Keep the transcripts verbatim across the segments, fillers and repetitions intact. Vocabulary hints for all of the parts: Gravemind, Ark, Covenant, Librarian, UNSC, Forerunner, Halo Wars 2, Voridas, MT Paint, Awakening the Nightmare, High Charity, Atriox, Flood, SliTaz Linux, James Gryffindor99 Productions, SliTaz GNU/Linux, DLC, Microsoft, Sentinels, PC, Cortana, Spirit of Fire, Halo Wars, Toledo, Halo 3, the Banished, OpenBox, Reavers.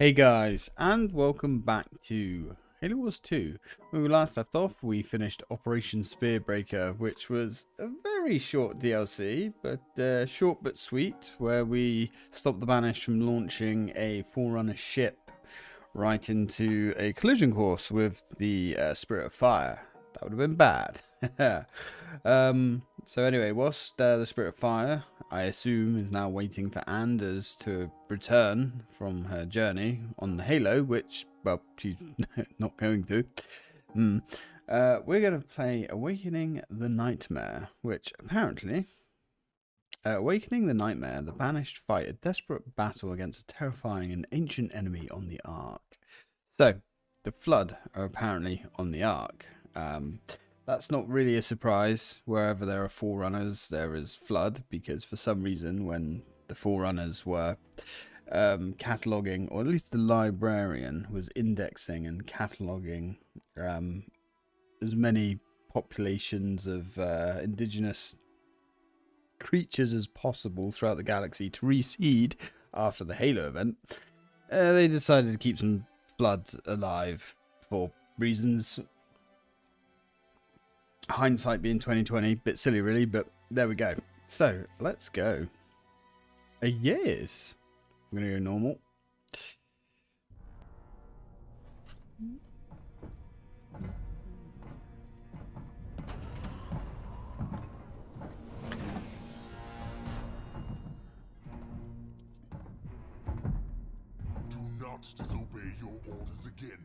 Hey guys, and welcome back to Halo Wars two. When we last left off, we finished Operation Spearbreaker, which was a very short D L C, but uh, short but sweet, where we stopped the Banished from launching a Forerunner ship right into a collision course with the uh, Spirit of Fire. That would have been bad. um, so anyway, whilst uh, the Spirit of Fire, I assume, is now waiting for Anders to return from her journey on the Halo, which, well, she's not going to. Mm. Uh, we're going to play Awakening the Nightmare, which apparently... Uh, Awakening the Nightmare, the Banished fight a desperate battle against a terrifying and ancient enemy on the Ark. So, the Flood are apparently on the Ark. Um, that's not really a surprise. Wherever there are Forerunners, there is Flood, because for some reason when the Forerunners were um, cataloguing, or at least the Librarian was indexing and cataloguing um, as many populations of uh, indigenous creatures as possible throughout the galaxy to reseed after the Halo event, uh, they decided to keep some Flood alive for reasons... hindsight being twenty twenty, bit silly really, but there we go. So let's go. Uh, yes, I'm gonna go normal. Do not disobey your orders again.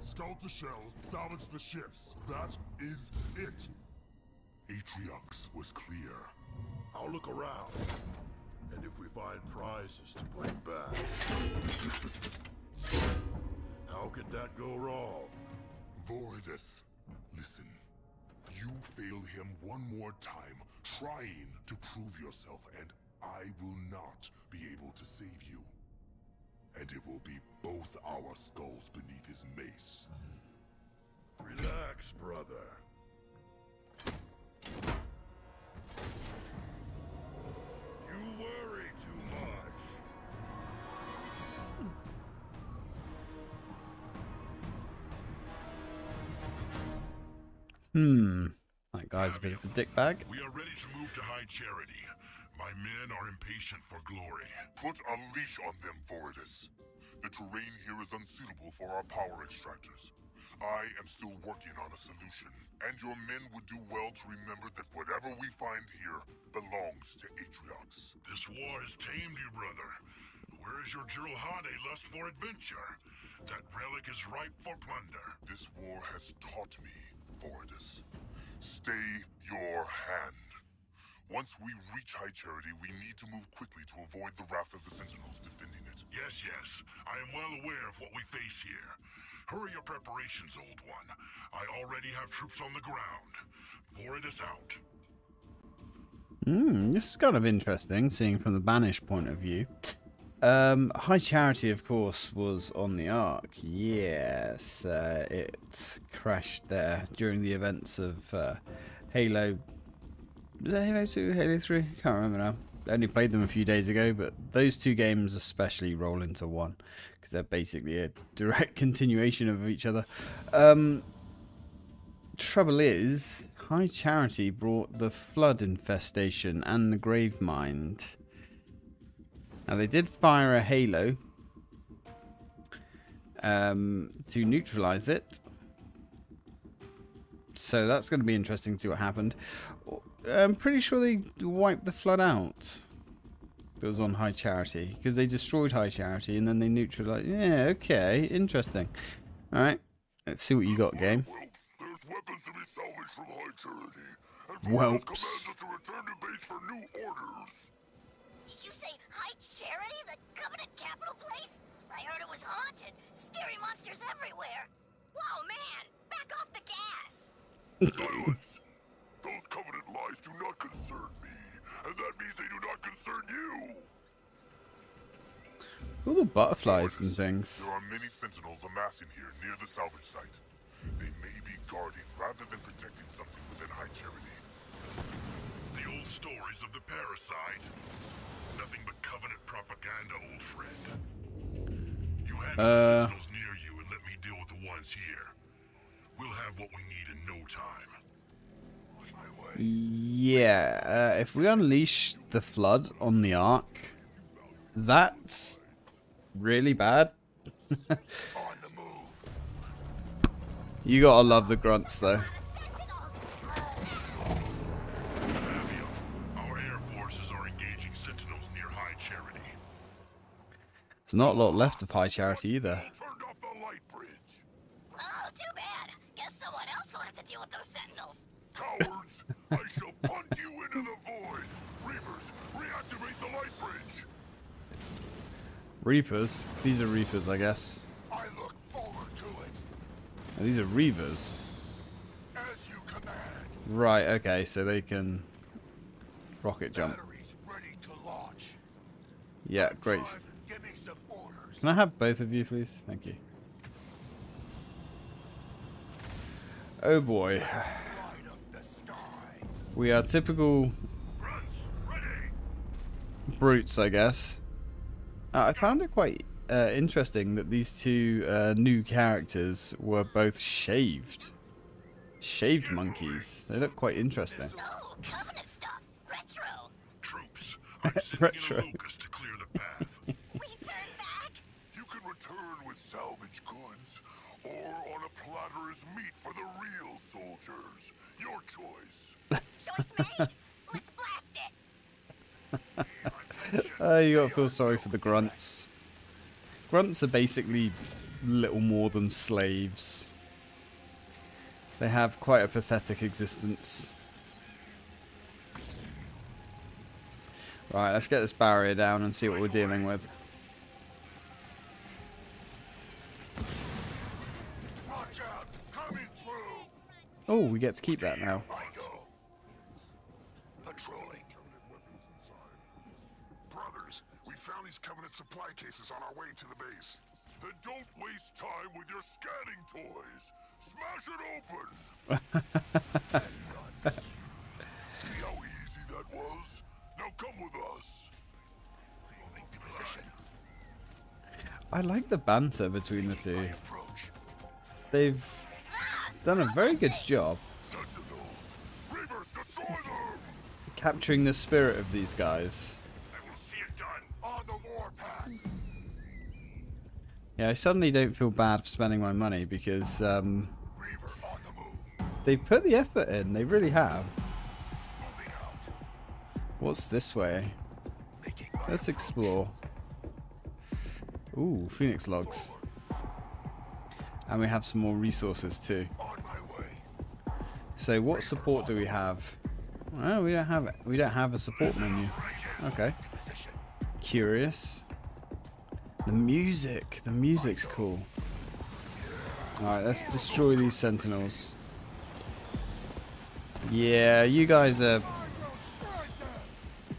Scout the shell, salvage the ships. That is it. Atriox was clear. I'll look around. And if we find prizes to bring back... How could that go wrong? Voridas, listen. You fail him one more time, trying to prove yourself, and I will not be able to save you. And it will be both our skulls beneath his mace. Relax, brother. You worry too much. Hmm. That guy's a bit of a dickbag. We are ready to move to High Charity. My men are impatient for glory. Put a leash on them, Voridas. The terrain here is unsuitable for our power extractors. I am still working on a solution, and your men would do well to remember that whatever we find here belongs to Atriox. This war has tamed you, brother. Where is your Jiralhanae lust for adventure? That relic is ripe for plunder. This war has taught me, Voridas. Stay your hand. Once we reach High Charity, we need to move quickly to avoid the wrath of the Sentinels defending it. Yes, yes. I am well aware of what we face here. Hurry your preparations, old one. I already have troops on the ground. Voridas out. Hmm, this is kind of interesting, seeing from the Banished point of view. Um, High Charity, of course, was on the Ark. Yes, uh, it crashed there during the events of uh, Halo... Was that Halo two, Halo three? Can't remember now. I only played them a few days ago, but those two games especially roll into one, because they're basically a direct continuation of each other. Um, trouble is, High Charity brought the Flood infestation and the Gravemind. Now, they did fire a Halo um, to neutralize it. So that's going to be interesting to see what happened. I'm pretty sure they wiped the Flood out. That was on High Charity, because they destroyed High Charity and then they neutralized. Yeah, okay, interesting. All right, let's see what you got, game. Whelps. There's weapons to be salvaged from High Charity, and Voridas commands us to return to base for new orders. Did you say High Charity, the Covenant capital place? I heard it was haunted. Scary monsters everywhere. Whoa, man! Back off the gas! Silence. Those Covenant lies do not concern me, and that means they do not concern you. All the butterflies and things. There are many Sentinels amassing here near the salvage site. They may be guarding rather than protecting something within High Charity. The old stories of the parasite. Nothing but Covenant propaganda, old friend. You had uh, Sentinels near you and let me deal with the ones here. We'll have what we need in no time. Yeah, uh, if we unleash the Flood on the Ark, that's really bad. You gotta love the grunts, though. Our air forces are engaging Sentinels near High Charity. There's not a lot left of High Charity either. Turned off the light bridge. Oh, too bad. Guess someone else will have to deal with those Sentinels. Cowards! I shall punt you into the void! Reavers, reactivate the light bridge! Reapers? These are Reapers, I guess. I look forward to it. Now, these are Reavers. As you command. Right, okay, so they can rocket jump. Batteries ready to launch. Yeah, great. John, give me some orders. Can I have both of you, please? Thank you. Oh boy. We are typical brutes, I guess. Uh, I found it quite uh, interesting that these two uh, new characters were both shaved. Shaved monkeys. They look quite interesting. Oh, Covenant stuff. Retro. Troops, I'm retro. In a locus to clear the path. We turn back? You can return with salvage goods or on a platter as meat for the real soldiers. Your choice. Choice made. Let's blast it. uh, you gotta feel sorry for the grunts. Grunts are basically little more than slaves. They have quite a pathetic existence. Right, let's get this barrier down and see what we're dealing with. Oh, we get to keep that now. Covenant supply cases on our way to the base. Then don't waste time with your scanning toys. Smash it open. See how easy that was? Now come with us. Moving to position. I like the banter between the two. They've done a very good job capturing the spirit of these guys. Yeah, I suddenly don't feel bad for spending my money because um, they've put the effort in. They really have. What's this way? Let's explore. Ooh, Phoenix logs. And we have some more resources too. So what support do we have? Well, we don't have it. We don't have a support menu. Okay. Curious. The music, the music's cool. Alright, let's destroy these Sentinels. Yeah, you guys are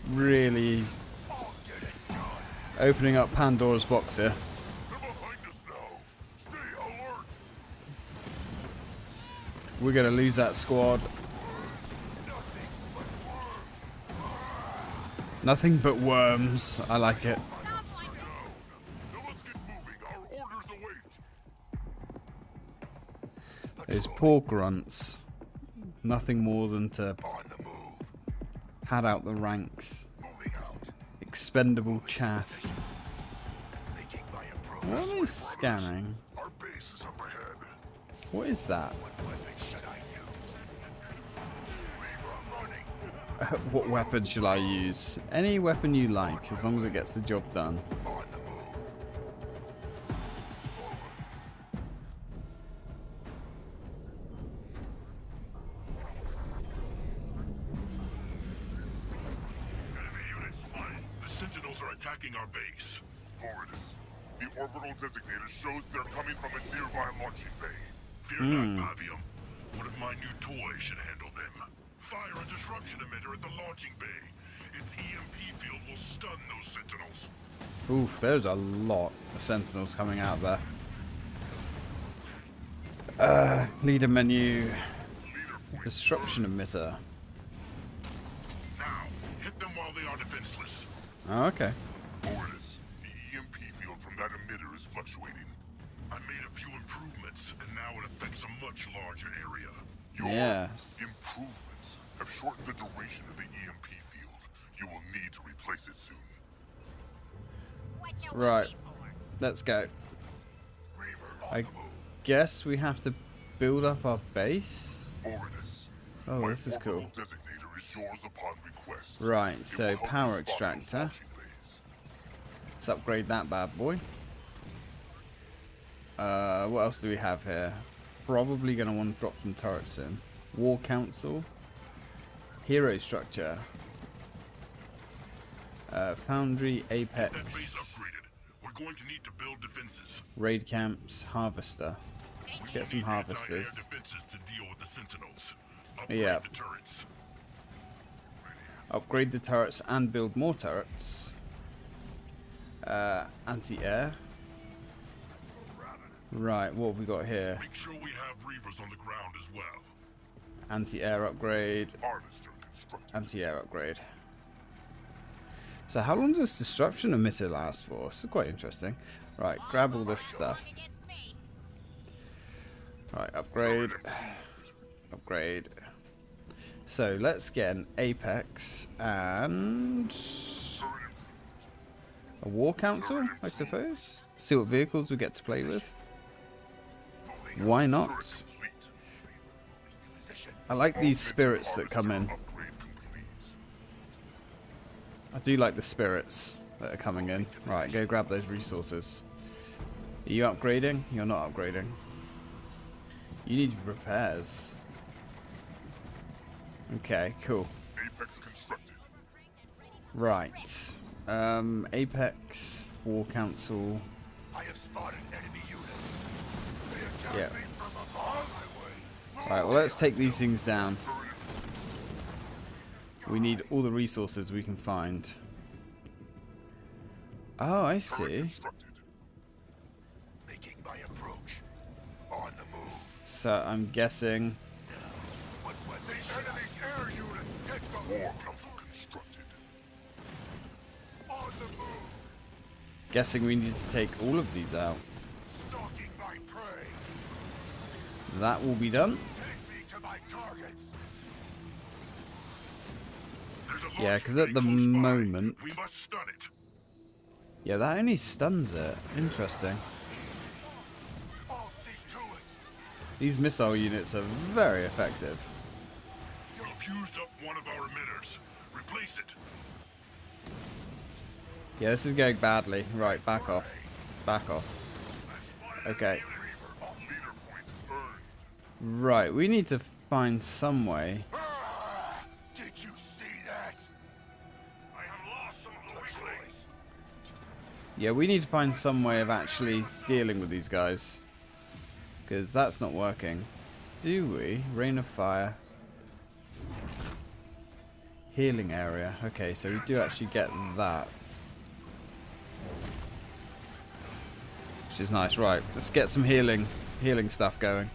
really opening up Pandora's box here. We're gonna lose that squad. Nothing but worms. I like it. Those poor grunts, nothing more than to pad out the ranks. Expendable chaff. What is scanning? What is that? What weapon shall I use? Any weapon you like, as long as it gets the job done. Attacking our base. Voridas. The orbital designator shows they're coming from a nearby launching bay. Fear mm. not, Pavium. One of my new toys should handle them. Fire a disruption emitter at the launching bay. Its E M P field will stun those Sentinels. Oof, there's a lot of Sentinels coming out there. Uh, leader menu. Leader disruption emitter. Now, hit them while they are defenseless. Oh, okay. Order. Yeah. Improvements have shortened the duration of the E M P field. You will need to replace it soon. Right. Let's go. I guess we have to build up our base. Voridas. Oh, my this is cool. Designator is yours upon request. Right, so power extractor. Let's upgrade that bad boy. Uh, what else do we have here? Probably going to want to drop some turrets in. War Council. Hero structure. Uh, foundry, Apex. Get that base upgraded. We're going to need to build defenses. Raid camps, harvester. Let's get some harvesters. Defenses to deal with the Sentinels. Upgrade yeah. the turrets. Upgrade the turrets and build more turrets. Uh, anti-air. Right, what have we got here? Make sure we have Reavers on the ground as well. Anti-air upgrade. Anti-air upgrade. So how long does disruption emitter last for? This is quite interesting. Right, grab all this stuff. Right, upgrade. Upgrade. So let's get an Apex and a War Council, I suppose. See what vehicles we get to play with. Why not? I like these spirits that come in. I do like the spirits that are coming in. Right, go grab those resources. Are you upgrading? You're not upgrading. You need repairs. Okay, cool. Right. Um, Apex, War Council. I have spotted enemy units. Yeah. Alright, well let's take these things down. We need all the resources we can find. Oh, I see. So I'm guessing. Guessing we need to take all of these out. That will be done. Yeah, because at the moment, we must stun it. Yeah, that only stuns it. Interesting. These missile units are very effective. You fused up one of our emitters. Replace it. Yeah, this is going badly. Right, back off. Back off. Okay. Right, we need to find some way. Did you see that? I have lost some of the weaklings. Yeah, we need to find some way of actually dealing with these guys. Because that's not working. Do we? Rain of fire. Healing area. Okay, so we do actually get that. Which is nice. Right, let's get some healing, healing stuff going.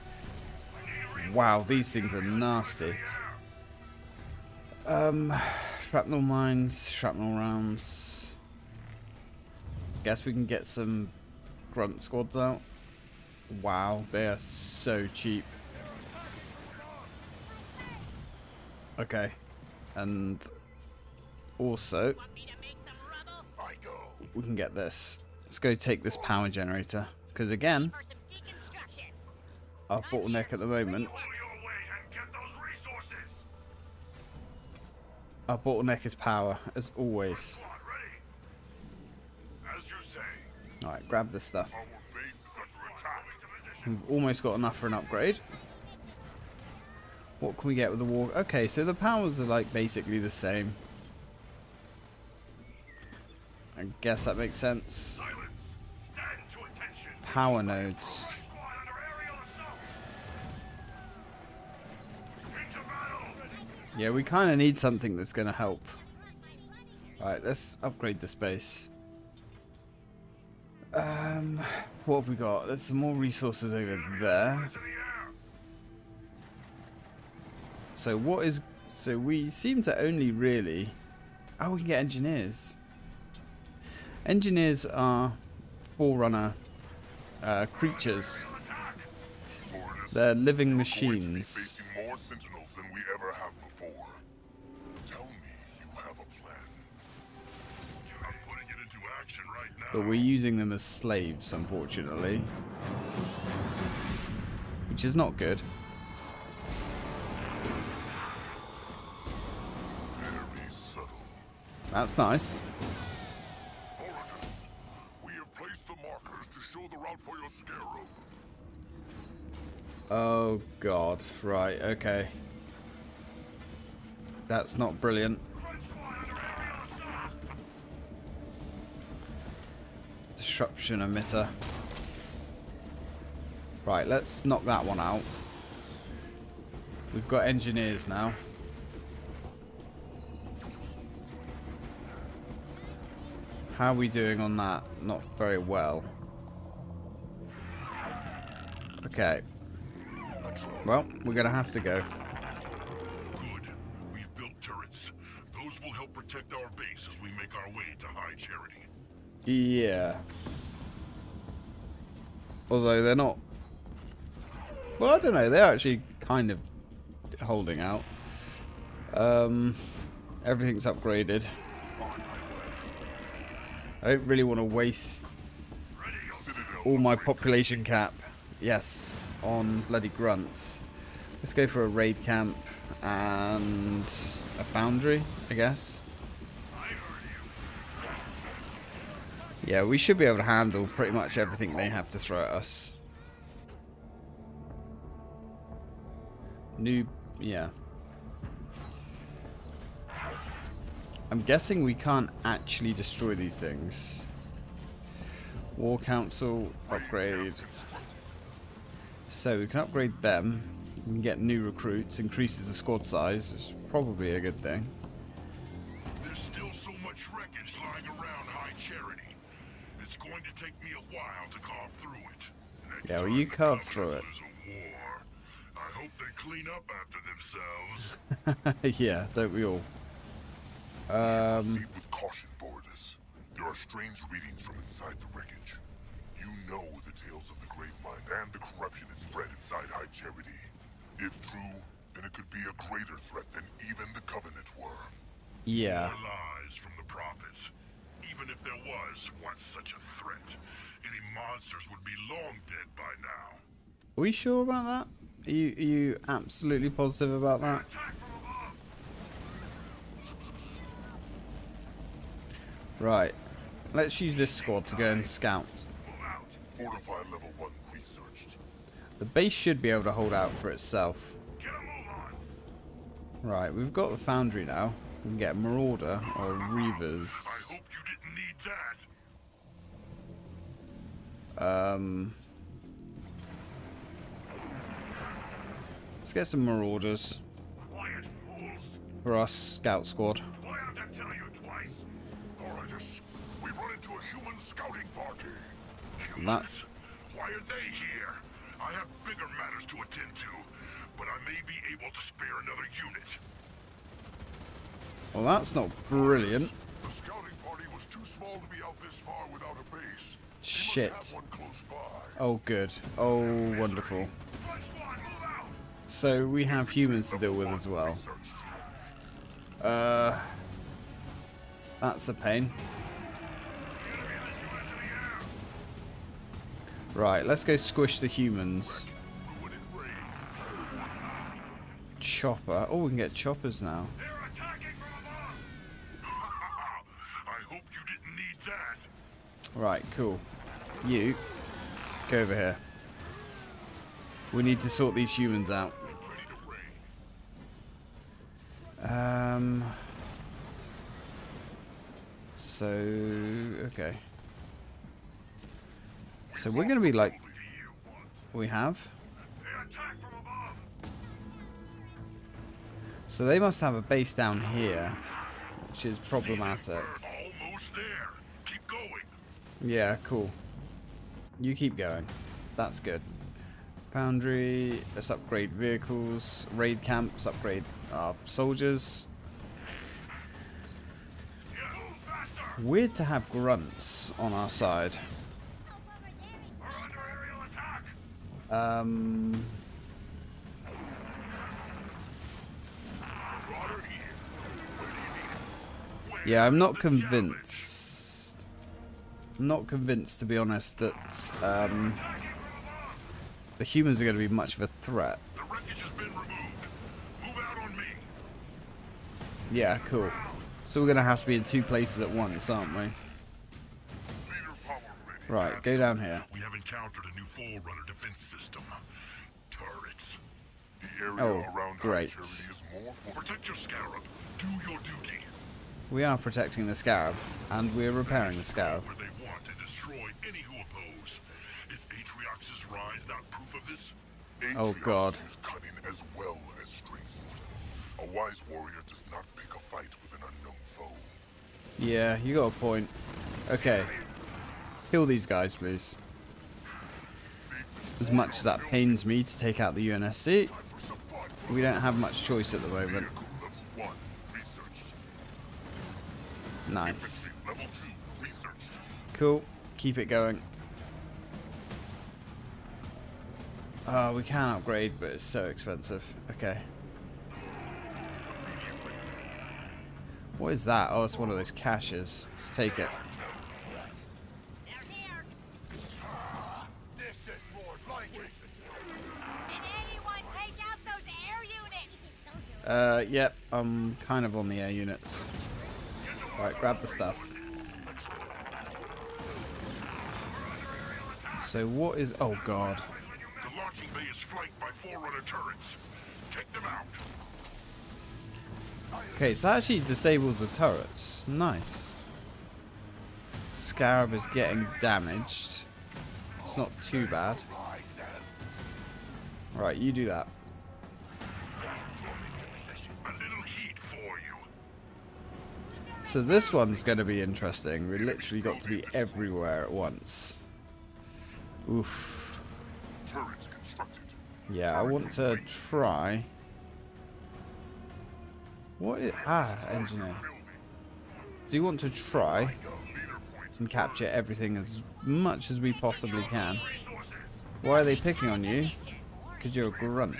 Wow, these things are nasty. Um, shrapnel mines, shrapnel rounds. Guess we can get some grunt squads out. Wow, they are so cheap. Okay, and also we can get this. Let's go take this power generator because again. Our bottleneck at the moment. Our bottleneck is power, as always. Alright, grab this stuff. We've almost got enough for an upgrade. What can we get with the war? Okay, so the powers are like basically the same. I guess that makes sense. Power nodes. Yeah, we kind of need something that's going to help. Alright, let's upgrade the space. Um, what have we got? There's some more resources over there. So what is... So we seem to only really... Oh, we can get engineers. Engineers are Forerunner uh, creatures. They're living machines. But we're using them as slaves, unfortunately. Which is not good. Very subtle. That's nice. Voridas, we have placed the markers to show the route for your scarab. Oh god, right, okay. That's not brilliant. Disruption emitter. Right, let's knock that one out. We've got engineers now. How are we doing on that? Not very well. Okay. Well, we're going to have to go. Good. We've built turrets. Those will help protect our base as we make our way to High Charity. Yeah. Although they're not... Well, I don't know. They're actually kind of holding out. Um, everything's upgraded. I don't really want to waste all my population cap. Yes. On bloody grunts. Let's go for a raid camp and a foundry, I guess. Yeah, we should be able to handle pretty much everything they have to throw at us. New, yeah. I'm guessing we can't actually destroy these things. War Council upgrade. So we can upgrade them, we can get new recruits, increases the squad size, which is probably a good thing. There's still so much wreckage lying around High Charity. It's going to take me a while to carve through it. Next yeah, well you carve through it. War. I hope they clean up after themselves. Yeah, don't we all? Um proceed with caution, Voridas. There are strange readings from inside the wreckage. You know the tales of the Gravemind and the corruption that spread inside High Charity. If true, then it could be a greater threat than even the Covenant were. Yeah. More lies from the prophets. Even if there was once such a threat, any monsters would be long dead by now. Are we sure about that? Are you, are you absolutely positive about that? Right. Let's use this squad to go and scout. Fortify level one researched. The base should be able to hold out for itself. Get a move on. Right, we've got the foundry now. We can get Marauder or Reavers. I hope you didn't need that. Um, let's get some Marauders. Quiet fools. For our scout squad. Do I have to tell you twice? Voridas, we've run into a human scouting party. Nuts. Why are they here? I have bigger matters to attend to, but I may be able to spare another unit. Well, that's not brilliant. The scouting party was too small to be out this far without a base. Shit. Must have one close by. Oh, good. Oh, wonderful. So we have humans to deal with as well. Uh, that's a pain. Right, let's go squish the humans. Chopper. Oh, we can get choppers now. They're attacking from above. I hope you didn't need that. Right, cool. You, go over here. We need to sort these humans out. Um. So, okay. So we're going to be like, we have. So they must have a base down here, which is problematic. Yeah, cool. You keep going. That's good. Foundry, let's upgrade vehicles. Raid camps, upgrade our soldiers. Weird to have grunts on our side. Um, yeah, I'm not convinced. not convinced, to be honest, that um, the humans are going to be much of a threat. The wreckage has been removed. Move out on me. Yeah, cool. So we're going to have to be in two places at once, aren't we? Right, go down here. We have encountered a new Forerunner defense system. Turrets. The area oh, around great. High Charity is more for protect your scarab. Do your duty. We are protecting the scarab, and we're repairing the scarab. Where they want to destroy any who oppose. Is Atriox's rise not proof of this? Atriox oh God. Is cunning as well as strength. A wise warrior does not pick a fight with an unknown foe. Yeah, you got a point. Okay. Kill these guys, please. As much as that pains me to take out the U N S C, we don't have much choice at the moment. Nice. Cool. Keep it going. Uh, we can upgrade, but it's so expensive. Okay. What is that? Oh, it's one of those caches. Let's take it. Uh, yep, I'm kind of on the air units. Right, grab the stuff. So what is... Oh, God. The launching bay is flanked by Forerunner turrets. Take them out. Okay, so that actually disables the turrets. Nice. Scarab is getting damaged. It's not too bad. Right, you do that. So this one's going to be interesting. We literally got to be everywhere at once. Oof. Yeah, I want to try. What is... Ah, engineer. Do you want to try and capture everything as much as we possibly can? Why are they picking on you? Because you're a grunt.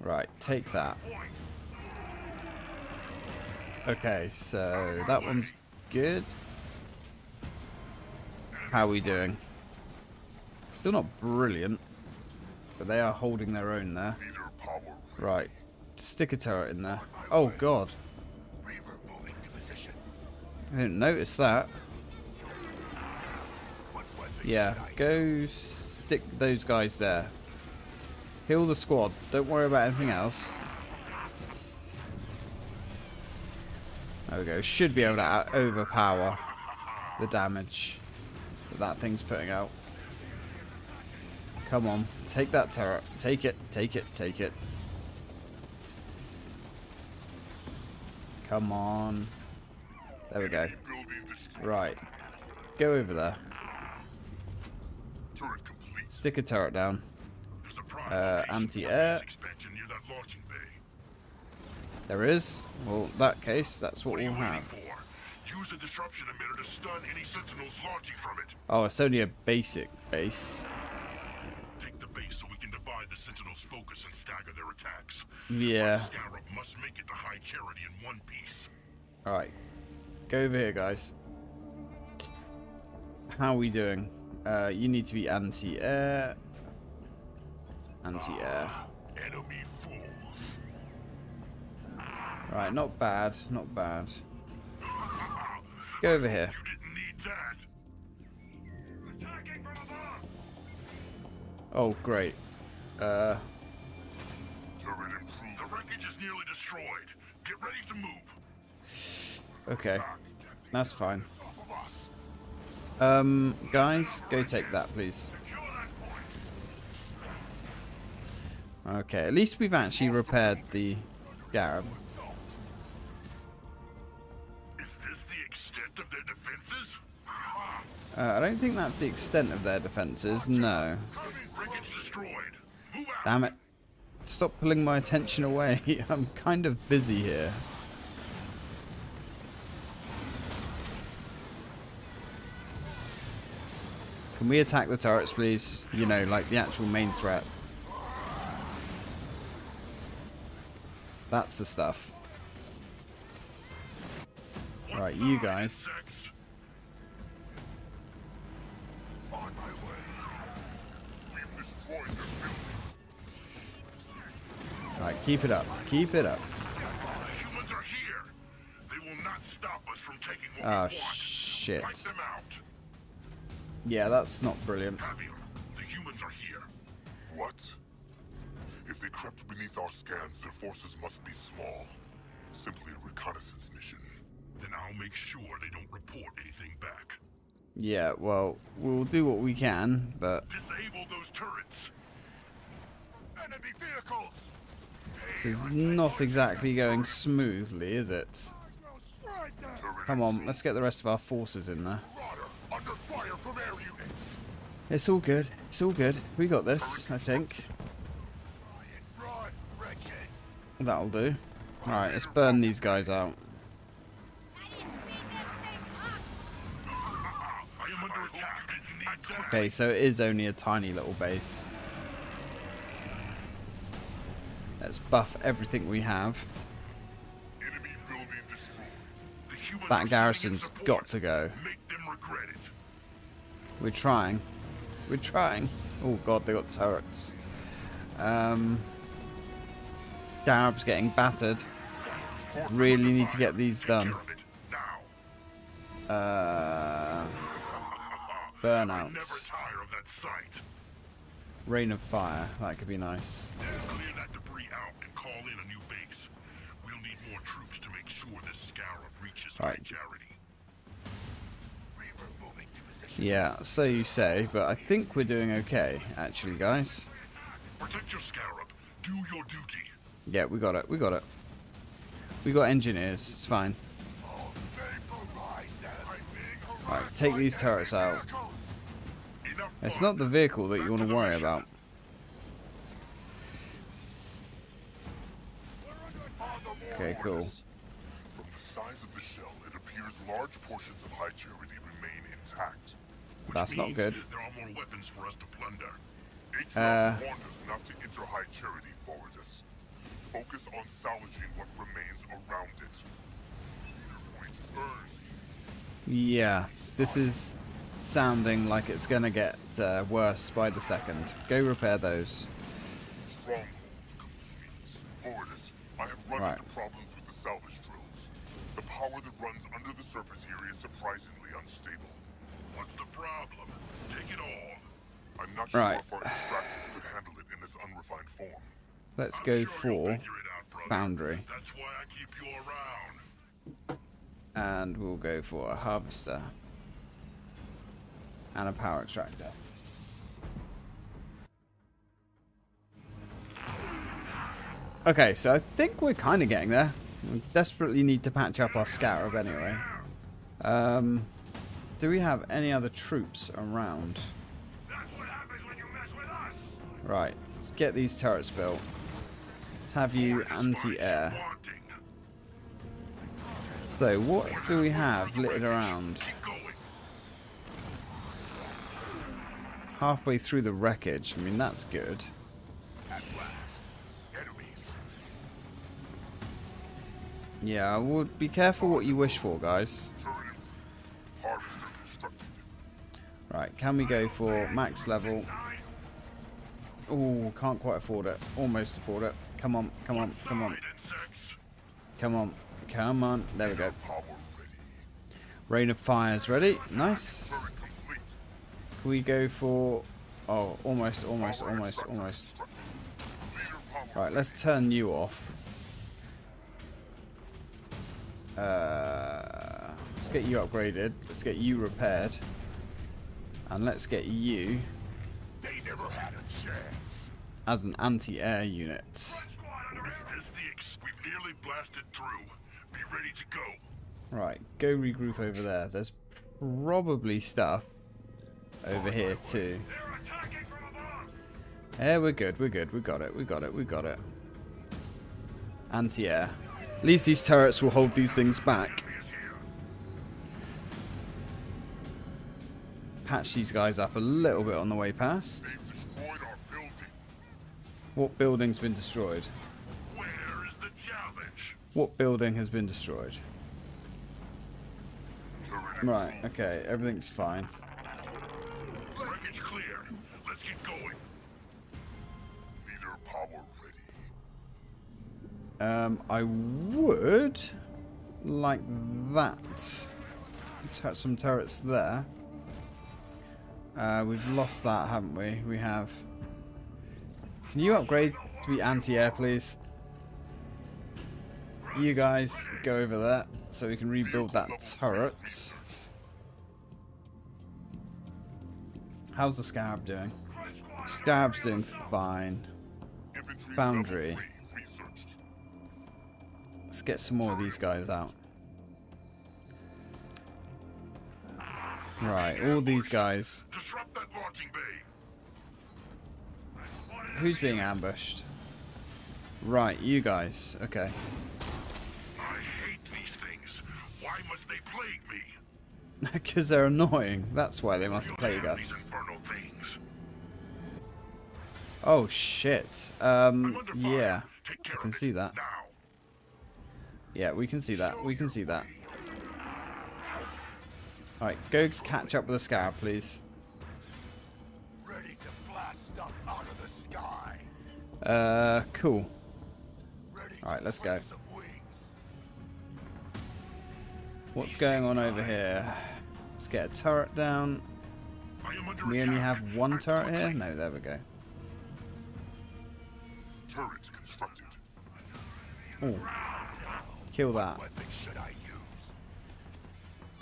Right, take that. Okay, so that one's good. How are we doing? Still not brilliant, but they are holding their own there. Right, stick a turret in there. Oh God, I didn't notice that. Yeah, go stick those guys there. Heal the squad, don't worry about anything else. There we go. Should be able to overpower the damage that that thing's putting out. Come on. Take that turret. Take it. Take it. Take it. Come on. There we go. Right. Go over there. Stick a turret down. Uh, anti-air. There is. Well, in that case, that's what, what we'll have. Use a disruption emitter to stun any sentinels launching from it. Oh, it's only a basic base. Take the base so we can divide the sentinels' focus and stagger their attacks. Yeah. Our scarab must make it to High Charity in one piece. Alright. Go over here, guys. How are we doing? Uh, you need to be anti-air. Anti-air. Ah, enemy fools. Right, not bad, not bad. Go over here. You didn't need that. Oh, great. Uh. The wreckage is nearly destroyed. Get ready to move. Okay, that's fine. Um, guys, go take that, please. Okay, at least we've actually repaired the Garab. Uh, I don't think that's the extent of their defenses, no. Damn it. Stop pulling my attention away. I'm kind of busy here. Can we attack the turrets, please? You know, like the actual main threat. That's the stuff. Right, you guys. Keep it up. Keep it up. The humans are here. They will not stop us from taking what oh, we want. Shit. Fight them out. Yeah, that's not brilliant. Javier, the humans are here. What? If they crept beneath our scans, their forces must be small. Simply a reconnaissance mission. Then I'll make sure they don't report anything back. Yeah, well, we'll do what we can, but... Disable those turrets! Enemy vehicles! This is not exactly going smoothly, is it? Come on, let's get the rest of our forces in there. It's all good. It's all good. We got this, I think. That'll do. Alright, let's burn these guys out. Okay, so it is only a tiny little base. Let's buff everything we have. That garrison's got to go. We're trying. We're trying. Oh god, they got turrets. Um, Scarab's getting battered. Really need to get these done. Uh, burnout. Rain of fire. That could be nice. Clear that debris out and call in a new base. We'll need more troops to make sure this Scarab reaches High Charity. Yeah, so you say, but I think we're doing okay, actually, guys. Protect your Scarab. Do your duty. Yeah, we got it. We got it. We got engineers. It's fine. Right, take these turrets out. It's not the vehicle that you want to worry about. Okay, cool. From the size of the shell, it appears large portions of High Charity remain intact. That's not good. There are more weapons for us to plunder. Atriox warned us not to enter High Charity, Voridas. Focus on salvaging what remains around it. Yeah, this is sounding like it's going to get uh, worse by the second. Go repair those. Stronghold complete. Voridas, I have run right. into problems with the salvage drills. The power that runs under the surface here is surprisingly unstable. What's the problem? Take it all. I'm not sure right. if our extractors could handle it in this unrefined form. Let's I'm go sure for out, Foundry. That's why I keep you around. And we'll go for a harvester. And a power extractor. Okay, so I think we're kind of getting there. We desperately need to patch up our Scarab anyway. Um, do we have any other troops around? That's what happens when you mess with us. Right, let's get these turrets built. Let's have you anti-air. So, what do we have littered around? Halfway through the wreckage. I mean, that's good. At last, enemies. Yeah, I would be careful what you wish for, guys. Right, can we go for max level? Ooh, can't quite afford it. Almost afford it. Come on, come on, come on. Come on, come on. There we go. Rain of fire's ready. Nice. Can we go for... Oh, almost, almost, almost, almost. Right, let's turn you off. Uh, let's get you upgraded. Let's get you repaired. And let's get you... They never had a chance. ...as an anti-air unit. Is this the ex- We've nearly blasted through. Be ready to go. Right, go regroup over there. There's probably stuff over here too. Yeah, we're good, we're good, we got it, we got it, we got it. Anti-air. At least these turrets will hold these things back. Patch these guys up a little bit on the way past. What building's been destroyed? What building has been destroyed? Right, okay, everything's fine. Um, I would like that. Attach some turrets there. Uh, we've lost that, haven't we? We have. Can you upgrade to be anti-air, please? You guys go over there so we can rebuild that turret. How's the Scarab doing? Scarab's doing fine. Foundry. Let's get some more of these guys out. Right, all these guys. Who's being ambushed? Right, you guys. Okay. I hate these things. Why must they plague me? Because they're annoying. That's why they must plague us. Oh shit. Um yeah. I can see that. Yeah, we can see that. We can see that. Alright, go catch up with the Scarab, please. Ready to blast stuff out of the sky. Uh cool. Alright, let's go. What's going on over here? Let's get a turret down. We only have one turret here? No, there we go. Turret constructed. Oh. Kill that.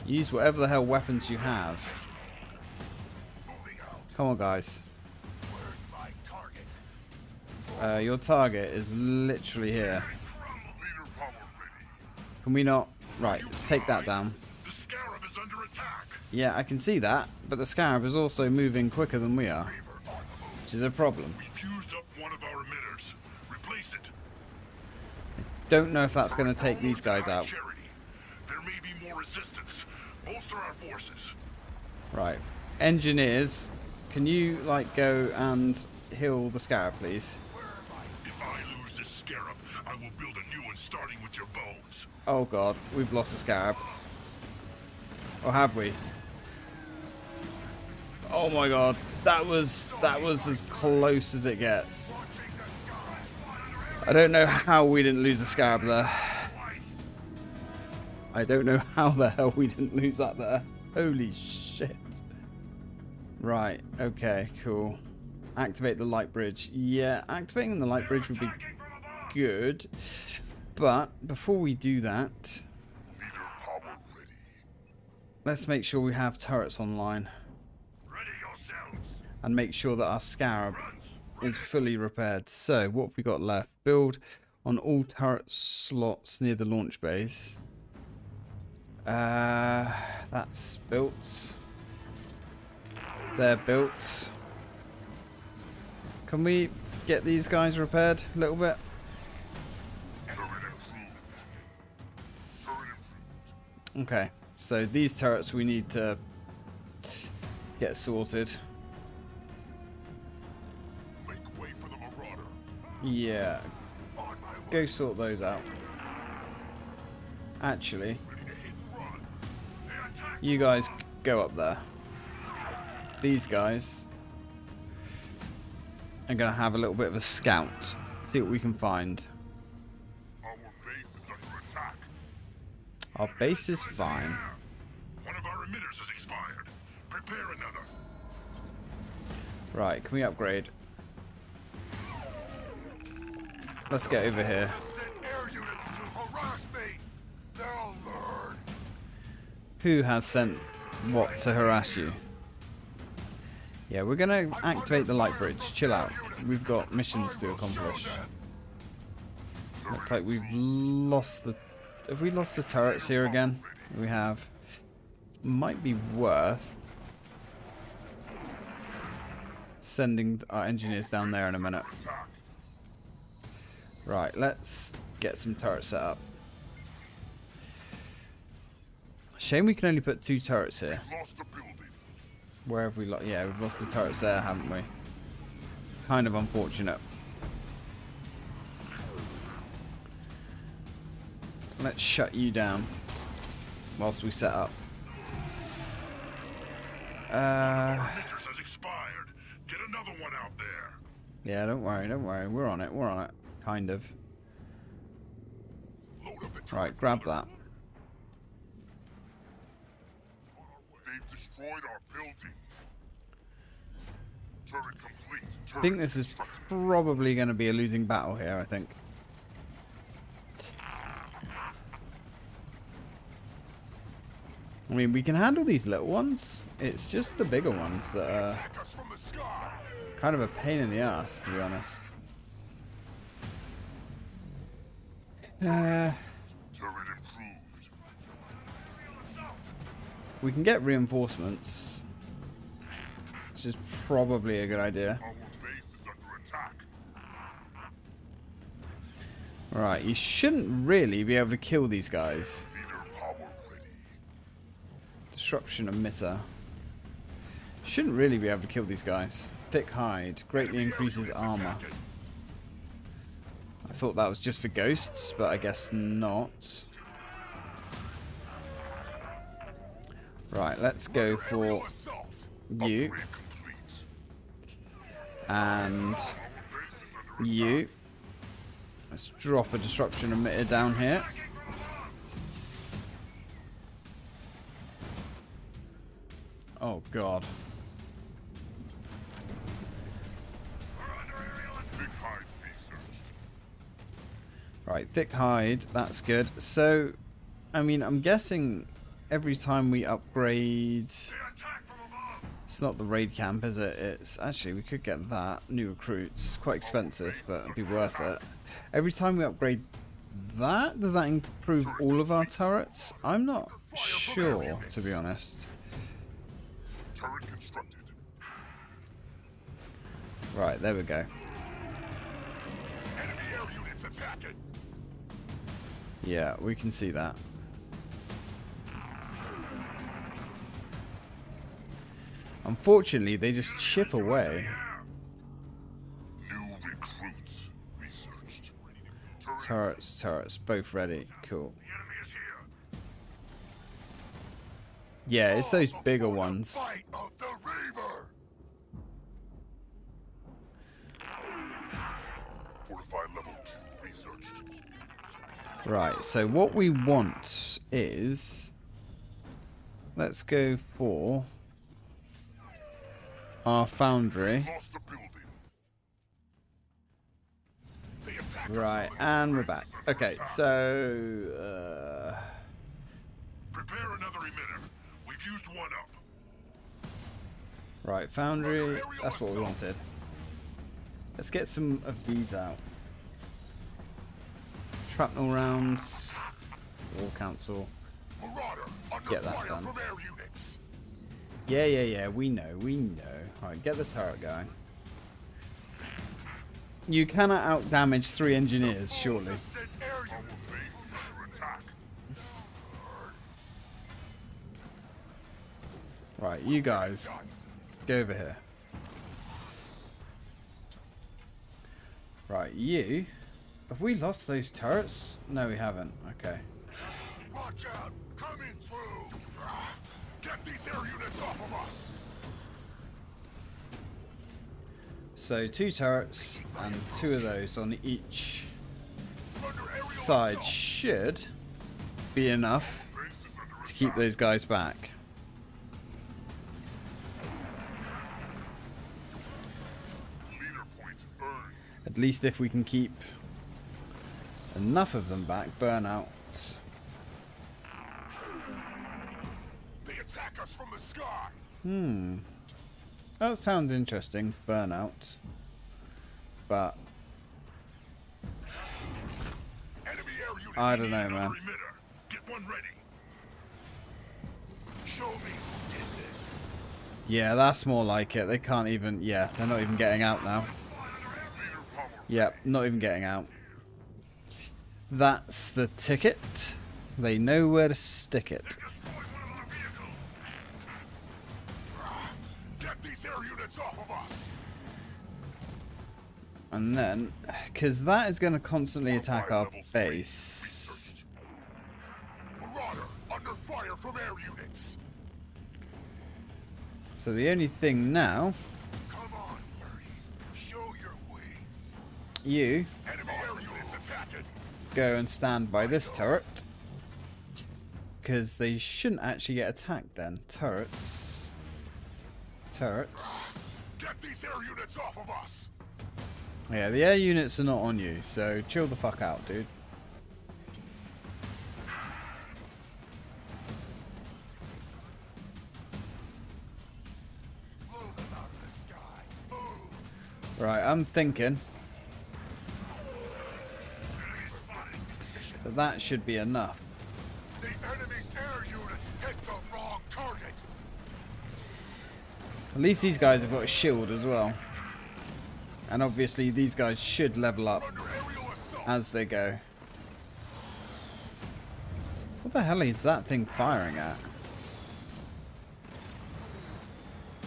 Use whatever the hell weapons you have. Come on, guys. Uh, your target is literally here. Can we not? Right, let's take that down. Yeah, I can see that, but the Scarab is also moving quicker than we are, which is a problem. I don't know if that's going to take these guys out. Right, engineers, can you like go and heal the Scarab, please? If I lose this Scarab, I will build a new one starting with your bones. Oh god, we've lost the Scarab. Or have we? Oh my god, that was that was as close as it gets. I don't know how we didn't lose the Scarab there. I don't know how the hell we didn't lose that there. Holy shit. Right, okay, cool. Activate the light bridge. Yeah, activating the light bridge would be good. But before we do that, let's make sure we have turrets online. And make sure that our Scarab is fully repaired. So, what have we got left? Build on all turret slots near the launch base. Uh, that's built. They're built. Can we get these guys repaired a little bit? Okay, so these turrets we need to get sorted. Make way for the Marauder. Yeah, go sort those out. Actually, you guys go up there. These guys are going to have a little bit of a scout. See what we can find. Our base is under attack. Our base is fine. One of our emitters has expired. Prepare another. Right, can we upgrade? Let's get over here. Who has sent what to harass you? Yeah, we're going to activate the light bridge. Chill out. We've got missions to accomplish. Looks like we've lost the... Have we lost the turrets here again? We have. Might be worth sending our engineers down there in a minute. Right, let's get some turrets set up. Shame we can only put two turrets here. Where have we lost? Yeah, we've lost the turrets there, haven't we? Kind of unfortunate. Let's shut you down whilst we set up. Uh, yeah, don't worry, don't worry. We're on it, we're on it. Kind of. Right, grab that. They've destroyed our building. Turret complete. Turret I think this is probably going to be a losing battle here, I think. I mean, we can handle these little ones. It's just the bigger ones that are kind of a pain in the ass, to be honest. Uh, we can get reinforcements, which is probably a good idea. Right, you shouldn't really be able to kill these guys. Disruption emitter. Shouldn't really be able to kill these guys. Thick hide greatly increases armor. I thought that was just for ghosts, but I guess not. Right, let's go for you. And you. Let's drop a disruption emitter down here. Oh god. Right, thick hide, that's good. So, I mean, I'm guessing every time we upgrade... It's not the raid camp, is it? It's actually, we could get that. New recruits. Quite expensive, but it'd be worth it. Every time we upgrade that, does that improve all of our turrets? I'm not sure, to be honest. Right, there we go. Yeah, we can see that. Unfortunately, they just chip away. New recruits researched. Turrets, turrets, both ready. Cool. Yeah, it's those bigger ones. Right, so what we want is, let's go for our foundry. Right, and we're back. Okay, so uh, prepare another emitter. We've used one up. Right, foundry. That's what we wanted. Let's get some of these out. Shrapnel rounds, war council. Get that done. Yeah, yeah, yeah. We know, we know. All right, get the turret going. You cannot out damage three engineers, surely. Right, you guys, go over here. Right, you. Have we lost those turrets? No, we haven't. Okay. Watch out! Coming through! Get these air units off of us! So two turrets and two of those on each side should be enough to keep those guys back. At least if we can keep enough of them back. Burnout. They attack us from the sky. Hmm. That sounds interesting. Burnout. But enemy air units, I don't know, man. Get one ready. Show me. Get this. Yeah, that's more like it. They can't even. Yeah, they're not even getting out now. Yep, not even getting out. That's the ticket. They know where to stick it. Get these air units off of us. And then, because that is going to constantly attack our base. Marauder under fire from air units. So the only thing now. Come on, birdies. Show your wings. You. Enemy air units. go and stand by this turret, because they shouldn't actually get attacked then. Turrets. Turrets. Get these air units off of us. Yeah, the air units are not on you, so chill the fuck out, dude. Blow them out of the sky. Move. Right, I'm thinking that that should be enough. The enemy's air units picked the wrong target. At least these guys have got a shield as well. And obviously these guys should level up as they go. What the hell is that thing firing at?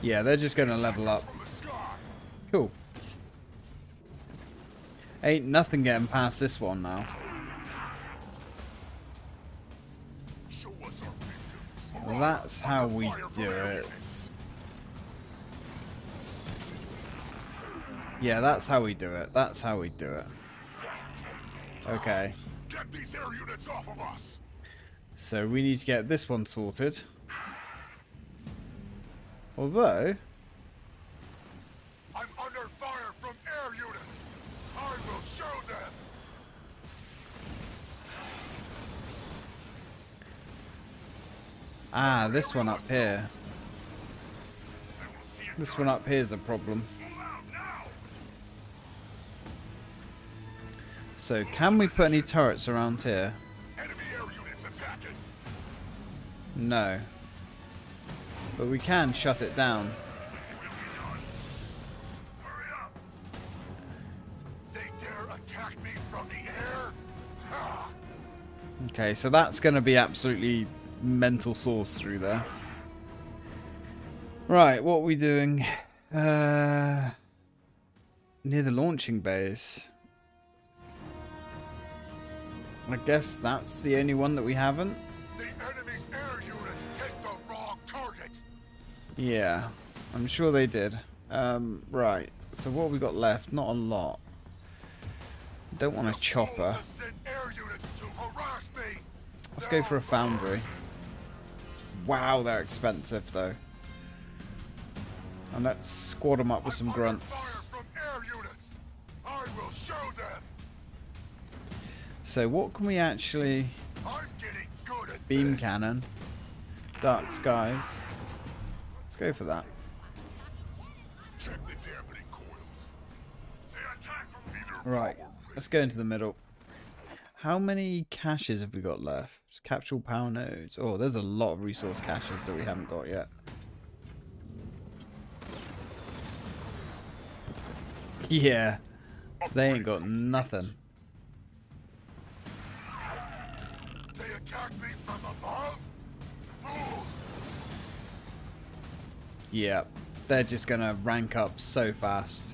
Yeah, they're just going to level up. Cool. Ain't nothing getting past this one now. That's how we do it. Yeah, that's how we do it. That's how we do it. Okay. Get these air units off of us. So we need to get this one sorted. Although I'm under fire from air units. I will show them. Ah, this one up here. This one up here is a problem. So, can we put any turrets around here? No. But we can shut it down. Okay, so that's going to be absolutely mental source through there. Right, what are we doing? Uh, near the launching base. I guess that's the only one that we haven't. The enemy's air units picked the wrong target. Yeah, I'm sure they did. Um, right, so what have we got left? Not a lot. Don't want a chopper. Let's go for a foundry. Wow, they're expensive though. And let's squad them up with some grunts. I will show them. So what can we actually... I'm getting good at beam this. Cannon. Dark skies. Let's go for that. Check the dampening coils. They attack from meter right, power. Let's go into the middle. How many caches have we got left? Capsule power nodes. Oh, there's a lot of resource caches that we haven't got yet. Yeah, they ain't got nothing. They attacked me from above? Fools. Yeah, they're just gonna rank up so fast.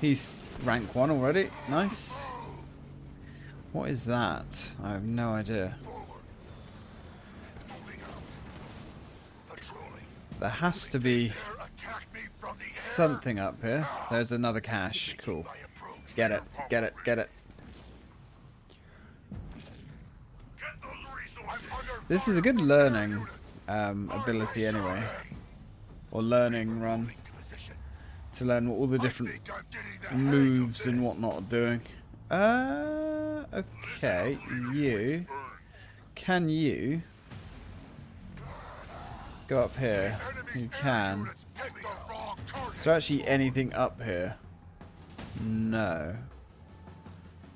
He's rank one already. Nice. What is that? I have no idea. There has to be something up here. There's another cache. Cool. Get it. Get it. Get it. This is a good learning um, ability anyway. Or learning run. To learn what all the different moves and whatnot are doing. Uh... Okay, you, can you go up here? You can. Is there actually anything up here? No.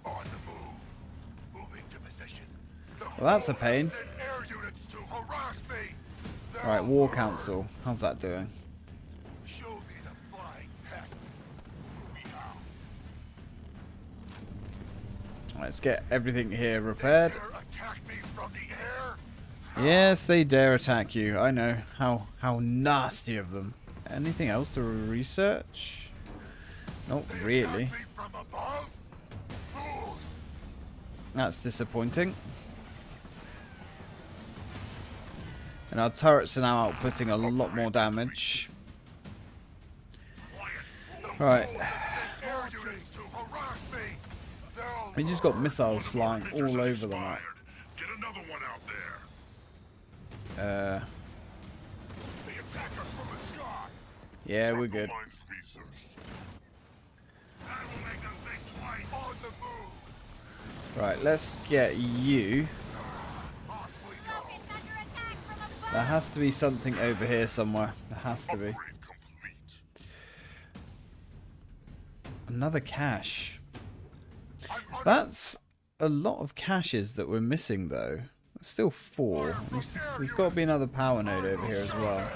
Well, that's a pain. Right, War Council. How's that doing? Let's get everything here repaired. They dare attack me from the air? Yes, they dare attack you. I know. How how nasty of them. Anything else to research? Not they really. Me from above? Fools. That's disappointing. And our turrets are now outputting a lot more damage. Right. They just got missiles flying all over the map. Get another one out there. Uh. They attack us from the sky. Yeah, we're good. Right, let's get you. There has to be something over here somewhere. There has to be. Another cache. That's a lot of caches that we're missing, though. There's still four. There's, there's got to be another power node over here as well.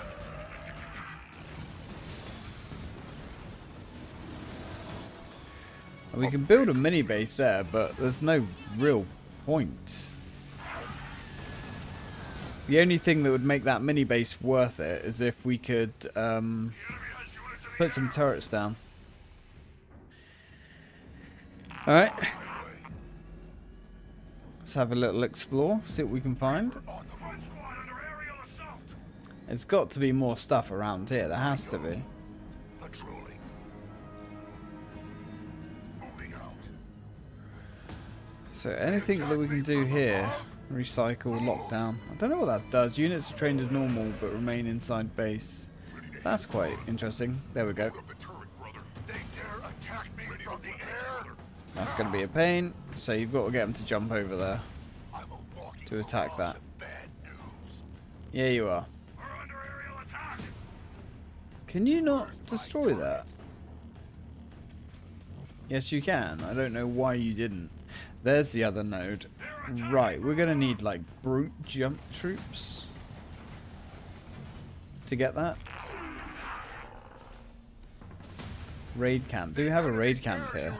And we can build a mini base there, but there's no real point. The only thing that would make that mini base worth it is if we could um, put some turrets down. Alright. Let's have a little explore, see what we can find. There's got to be more stuff around here, there has to be. So anything that we can do here, recycle, lockdown. I don't know what that does. Units are trained as normal but remain inside base. That's quite interesting. There we go. That's going to be a pain. So you've got to get them to jump over there to attack that. Yeah, you are. Can you not destroy that? Yes, you can. I don't know why you didn't. There's the other node. Right, we're going to need, like, brute jump troops to get that. Raid camp. Do we have a raid camp here?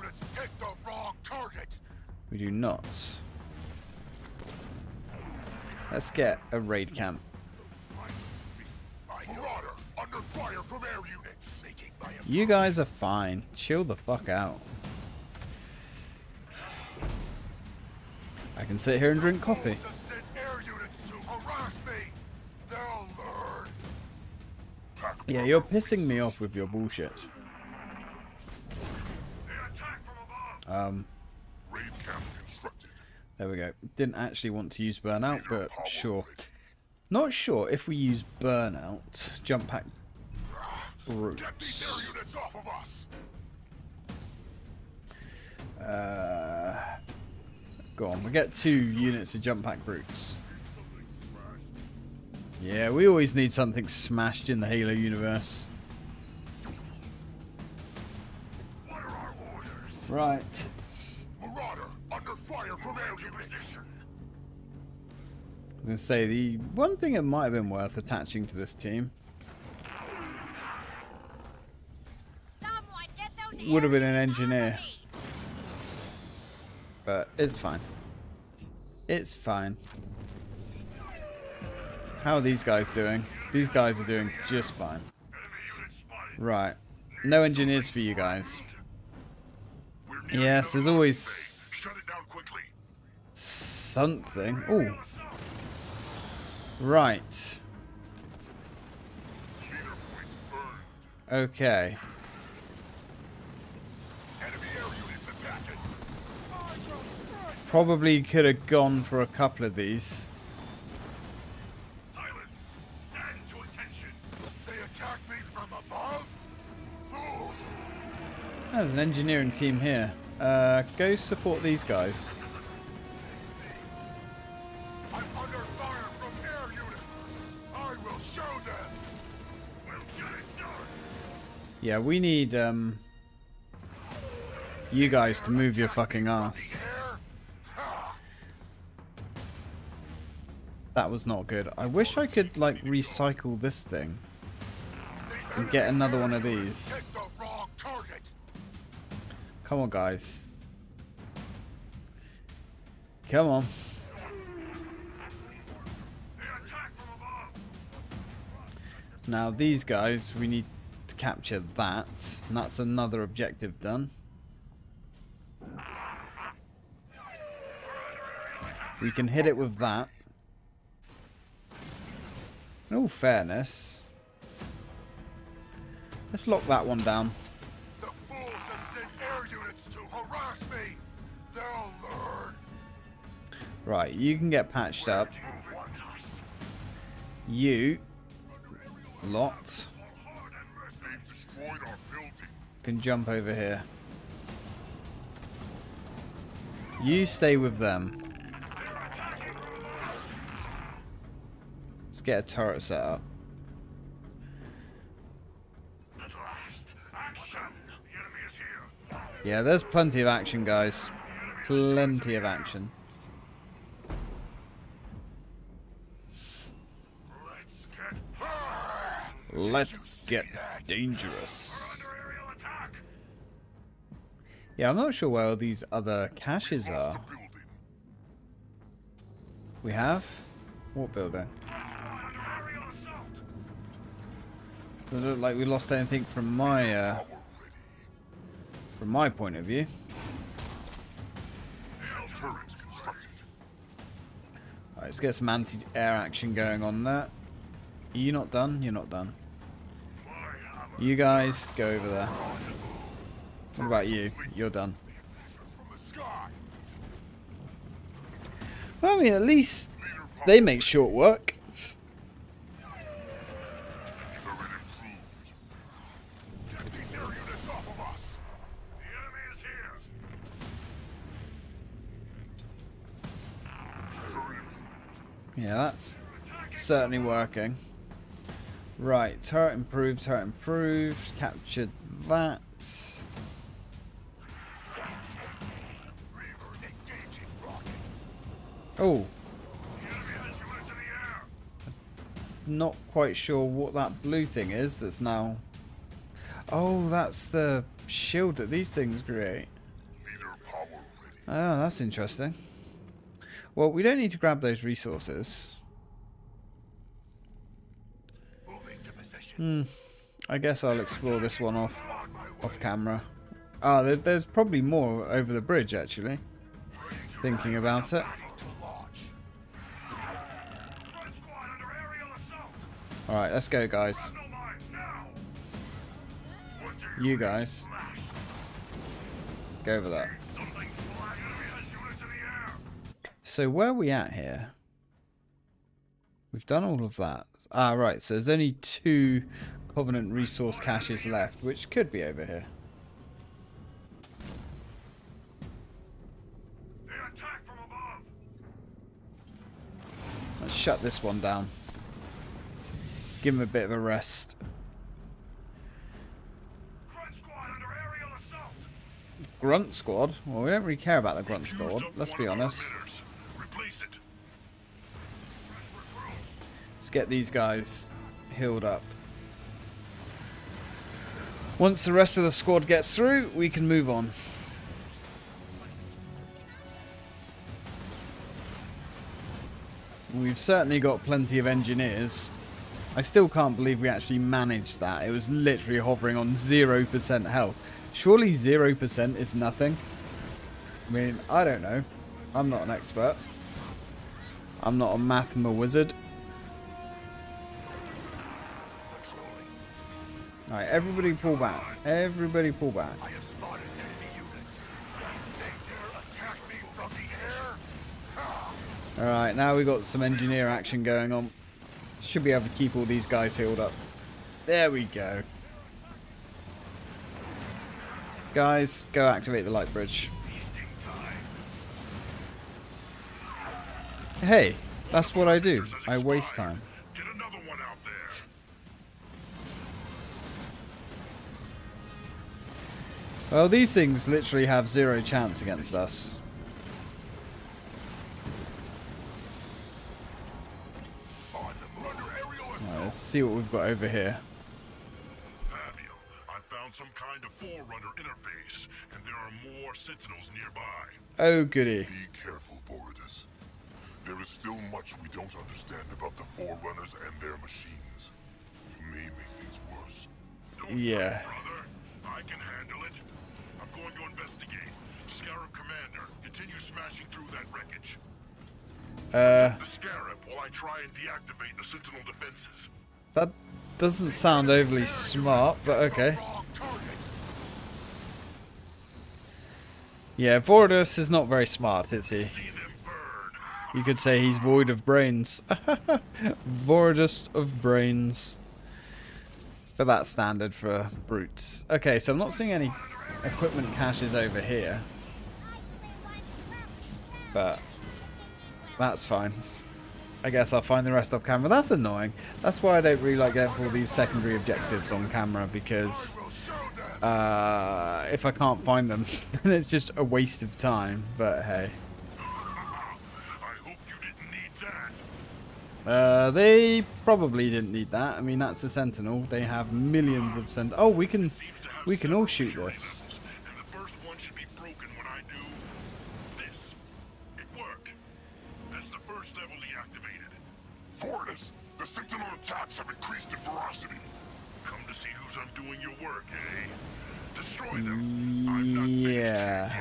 We do not. Let's get a raid camp. You guys are fine. Chill the fuck out. I can sit here and drink coffee. Yeah, you're pissing me off with your bullshit. Um, there we go. Didn't actually want to use burnout, but sure. Not sure if we use burnout. Jump pack brutes. Uh... Go on, we get two units of jump pack brutes. Yeah, we always need something smashed in the Halo universe. What are our orders? Right. Marauder under fire from air units. I was gonna say the one thing it might have been worth attaching to this team would have been an engineer. But it's fine. It's fine. How are these guys doing? These guys are doing just fine. Right. No engineers for you guys. Yes, there's always something. Ooh. Right. Okay. Probably could have gone for a couple of these. Silence. Stand to attention. They attack me from above. Fools. There's an engineering team here. Uh, go support these guys. I'm under fire from air units. I will show them. We'll get it done. Yeah, we need um you guys to move your fucking ass. That was not good. I wish I could, like, recycle this thing and get another one of these. Come on, guys. Come on. Now, these guys, we need to capture that. And that's another objective done. We can hit it with that. In all fairness, let's lock that one down. The fools have sent air efforts to harass me. They'll learn. Right, you can get patched up. You lot can jump over here. You stay with them. Let's get a turret set up. At last, action. The enemy is here. Yeah, there's plenty of action, guys. Plenty of action. Let's get dangerous. Yeah, I'm not sure where all these other caches are. We have? What building? Doesn't look like we lost anything from my uh, from my point of view. Alright, let's get some anti-air action going on there. You're not done? You're not done. You guys, go over there. What about you? You're done. Well, I mean, at least they make short work. Yeah, that's certainly working. Right, turret improved, turret improved, captured that. Oh. Not quite sure what that blue thing is that's now... Oh, that's the shield that these things create. Ah, that's interesting. Well, we don't need to grab those resources. Hmm. I guess I'll explore this one off off camera. Ah, there, there's probably more over the bridge, actually. Thinking about it. Alright, let's go, guys. You guys. Go over there. So where are we at here? We've done all of that. Ah, right, so there's only two Covenant resource caches left, which could be over here. Let's shut this one down. Give him a bit of a rest. Grunt Squad? Well, we don't really care about the Grunt Squad, let's be honest. Get these guys healed up. Once the rest of the squad gets through, we can move on. We've certainly got plenty of engineers. I still can't believe we actually managed that. It was literally hovering on zero percent health. Surely zero percent is nothing? I mean, I don't know. I'm not an expert. I'm not a mathma wizard. Alright, everybody pull back. Everybody pull back. I have spotted enemy units. They dare attack me from the air. Alright, now we've got some engineer action going on. Should be able to keep all these guys healed up. There we go. Guys, go activate the light bridge. Hey, that's what I do. I waste time. Well, these things literally have zero chance against us. Right, let's see what we've got over here. Fabio, I found some kind of Forerunner interface, and there are more Sentinels nearby. Oh, goody. Be careful, Voridas. There is still much we don't understand about the Forerunners and their machines. You may make things worse. Don't yeah. Worry, brother. I can handle it. Going to investigate. Scarab Commander, continue smashing through that wreckage. Uh, the Scarab while I try and deactivate the Sentinel defenses. That doesn't sound overly smart, but okay. Yeah, Voridas is not very smart, is he? You could say he's void of brains. Voridas of brains. But that's standard for brutes. Okay, so I'm not seeing any equipment caches over here. But that's fine. I guess I'll find the rest off camera. That's annoying. That's why I don't really like going for all these secondary objectives on camera, because uh, if I can't find them, then it's just a waste of time. But hey. Uh, they probably didn't need that. I mean, that's a sentinel. They have millions of sent. Oh, we can, we can all shoot this. Fortis, the sentinel attacks have increased in ferocity. Come to see who's undoing your work, eh? Destroy them. I'm not finished yet.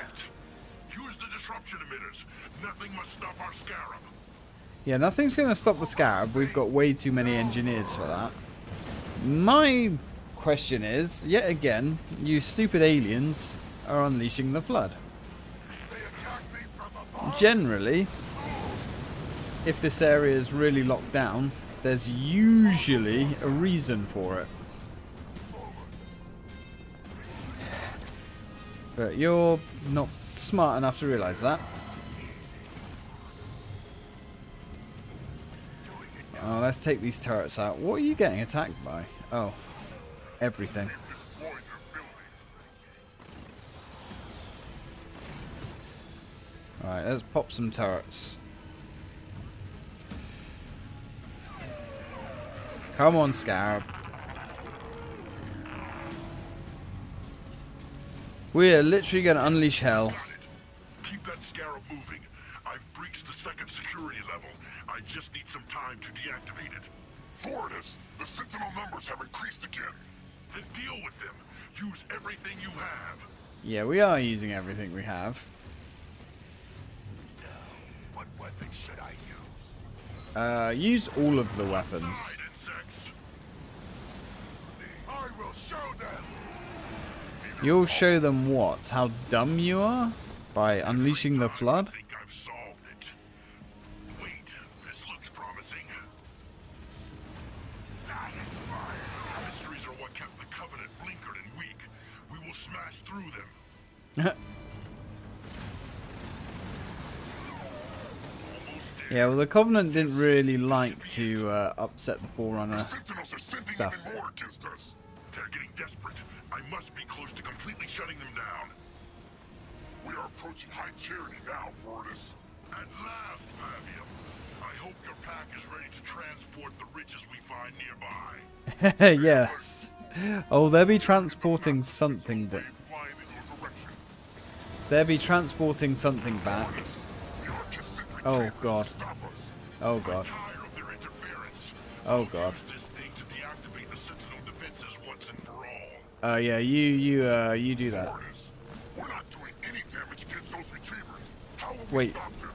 Use the disruption emitters. Nothing must stop our scarab. Yeah, nothing's going to stop the scarab. We've got way too many engineers for that. My question is, yet again, you stupid aliens are unleashing the Flood. Generally, if this area is really locked down, there's usually a reason for it. But you're not smart enough to realise that. Oh, let's take these turrets out. What are you getting attacked by? Oh, everything. Alright, let's pop some turrets. Come on, Scarab. We're literally going to unleash hell. Keep that Scarab moving. I've breached the second security level. I just need some time to deactivate it. Voridas, the sentinel numbers have increased again. Then deal with them. Use everything you have. Yeah, we are using everything we have. Now, what weapon should I use? Uh, use all of the weapons. I will show them. You'll show them what? How dumb you are? By unleashing the Flood? Yeah, well, the Covenant didn't really like to uh, upset the Forerunner. The Sentinels are sending even more against us. They're getting desperate. I must be close to completely shutting them down. We are approaching High Charity now, Voridas. At last, Fabium. I hope your pack is ready to transport the riches we find nearby. Yes. Oh, they'll be transporting something that. They'll be transporting something back. Oh god. Oh god. Oh god. Oh uh, yeah, you you uh you do that. We're not doing any damage against those retrievers. How will we stop them?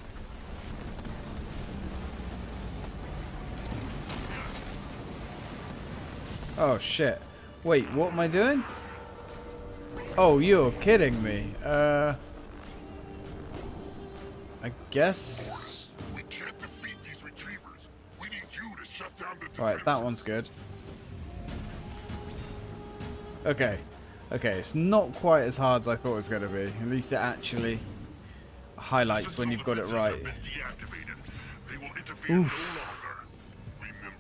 Oh shit. Wait, what am I doing? Oh, you're kidding me. Uh I guess we can't defeat these retrievers. We need you to shut down the defense. Right, that one's good. Okay. Okay, it's not quite as hard as I thought it was going to be. At least it actually highlights when you've got it right. Oof.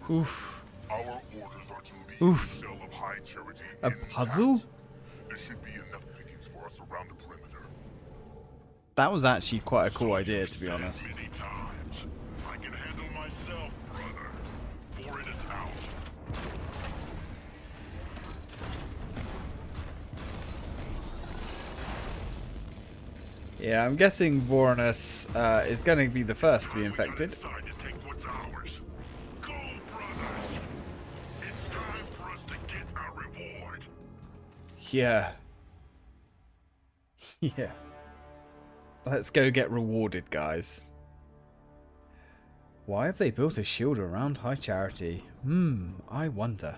Oof. Oof. A puzzle? That was actually quite a cool idea, to be honest. I can handle myself, brother. For it is out. Yeah, I'm guessing Voronus uh, is going to be the first to be infected. Yeah. Yeah. Let's go get rewarded, guys. Why have they built a shield around High Charity? Hmm, I wonder.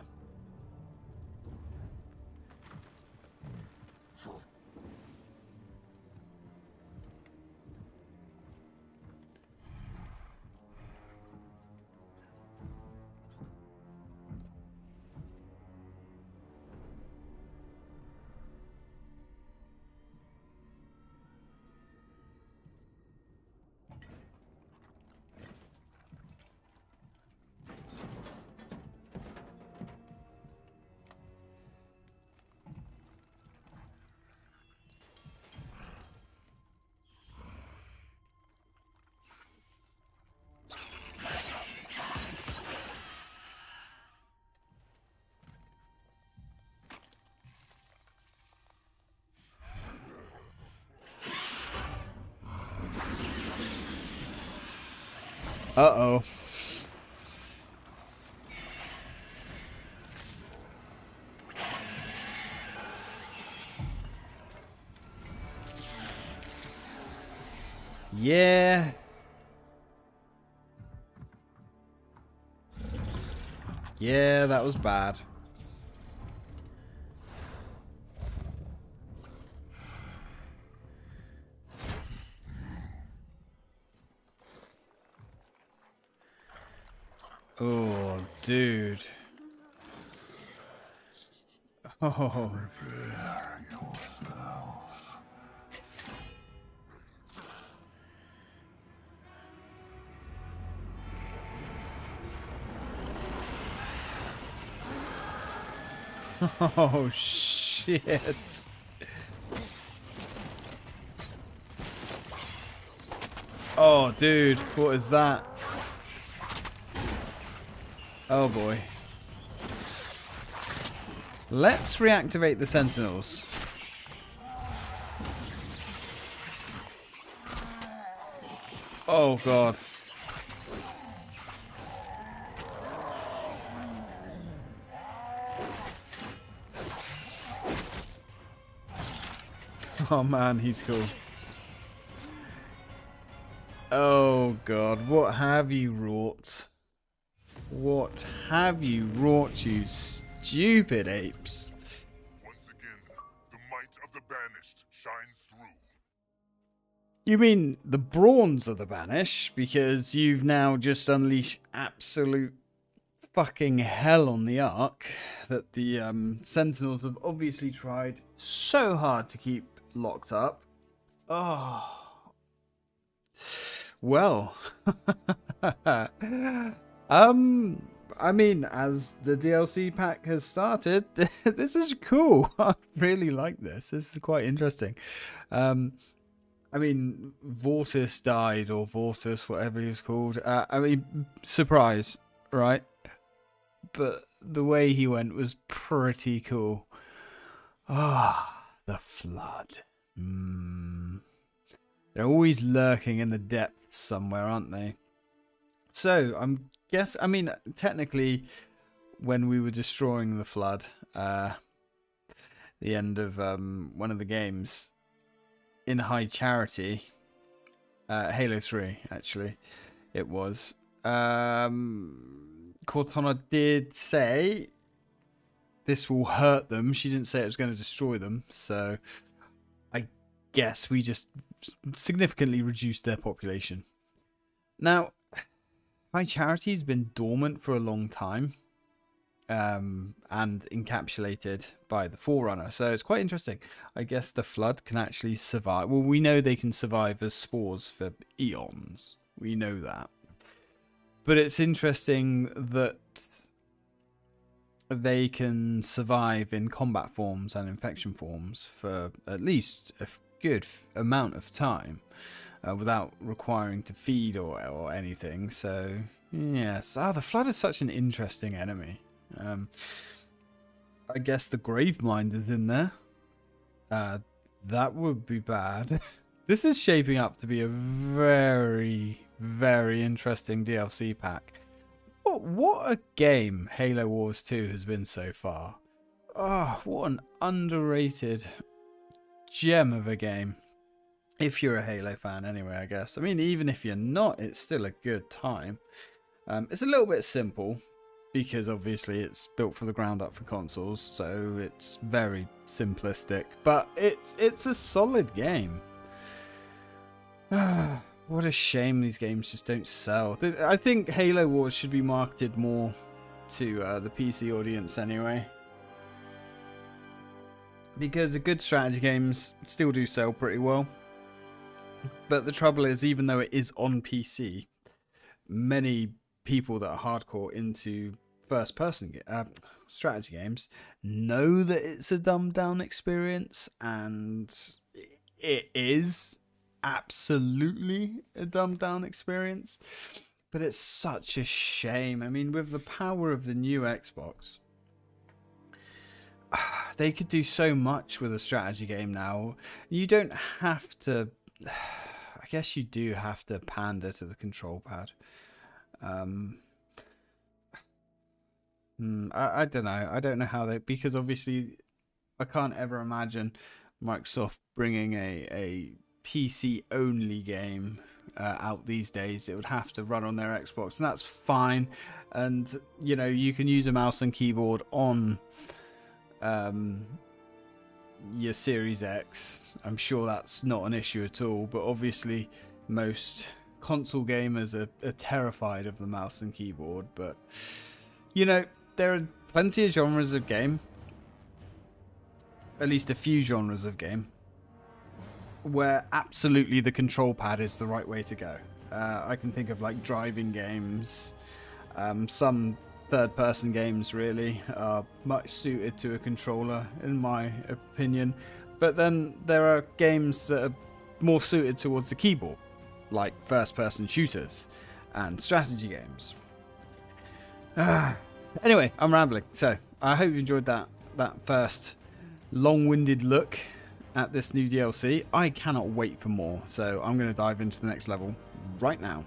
Uh-oh. Yeah. Yeah, that was bad. Oh, dude. Oh. Prepare yourself. Oh, shit. Oh, dude, what is that? Oh boy. Let's reactivate the Sentinels. Oh god. Oh man, he's cool. Oh god, what have you wrought? What have you wrought, you stupid apes? Once again, the might of the Banished shines through. You mean the brawns of the Banished? Because you've now just unleashed absolute fucking hell on the Ark that the um, Sentinels have obviously tried so hard to keep locked up. Oh. Well. Um, I mean, as the D L C pack has started, this is cool. I really like this. This is quite interesting. Um, I mean, Vortis died, or Vortis, whatever he was called. Uh, I mean, surprise, right? But the way he went was pretty cool. Ah, oh, the Flood. Mm. They're always lurking in the depths somewhere, aren't they? So, I'm... Yes, I mean, technically, when we were destroying the Flood, uh, the end of um, one of the games in High Charity, uh, Halo three, actually, it was, um, Cortana did say this will hurt them. She didn't say it was going to destroy them, so I guess we just significantly reduced their population. Now... High Charity's been dormant for a long time, um, and encapsulated by the Forerunner, so it's quite interesting. I guess the Flood can actually survive. Well, we know they can survive as spores for eons. We know that. But it's interesting that they can survive in combat forms and infection forms for at least a good amount of time. Uh, without requiring to feed or, or anything. So, yes. Ah, the Flood is such an interesting enemy. Um, I guess the Gravemind is in there. Uh, that would be bad. This is shaping up to be a very, very interesting D L C pack. What, what a game Halo Wars two has been so far. Ah, oh, what an underrated gem of a game. If you're a Halo fan anyway, I guess. I mean, even if you're not, it's still a good time. Um, it's a little bit simple, because obviously it's built from the ground up for consoles, so it's very simplistic. But it's it's a solid game. What a shame these games just don't sell. I think Halo Wars should be marketed more to uh, the P C audience anyway. Because the good strategy games still do sell pretty well. But the trouble is, even though it is on P C, many people that are hardcore into first-person uh, strategy games know that it's a dumbed-down experience, and it is absolutely a dumbed-down experience. But it's such a shame. I mean, with the power of the new Xbox, they could do so much with a strategy game now. You don't have to... I guess you do have to pander to the control pad. Um, I, I don't know. I don't know how they, because obviously I can't ever imagine Microsoft bringing a, a P C only game uh, out these days. It would have to run on their Xbox, and that's fine. And, you know, you can use a mouse and keyboard on um, your Series X. I'm sure that's not an issue at all, but obviously most console gamers are, are terrified of the mouse and keyboard. But, you know, there are plenty of genres of game, at least a few genres of game, where absolutely the control pad is the right way to go. Uh, I can think of like driving games, um, some third-person games really are much suited to a controller in my opinion. But then there are games that are more suited towards the keyboard, like first-person shooters and strategy games. Uh, anyway, I'm rambling. So I hope you enjoyed that that first long-winded look at this new D L C. I cannot wait for more, so I'm going to dive into the next level right now.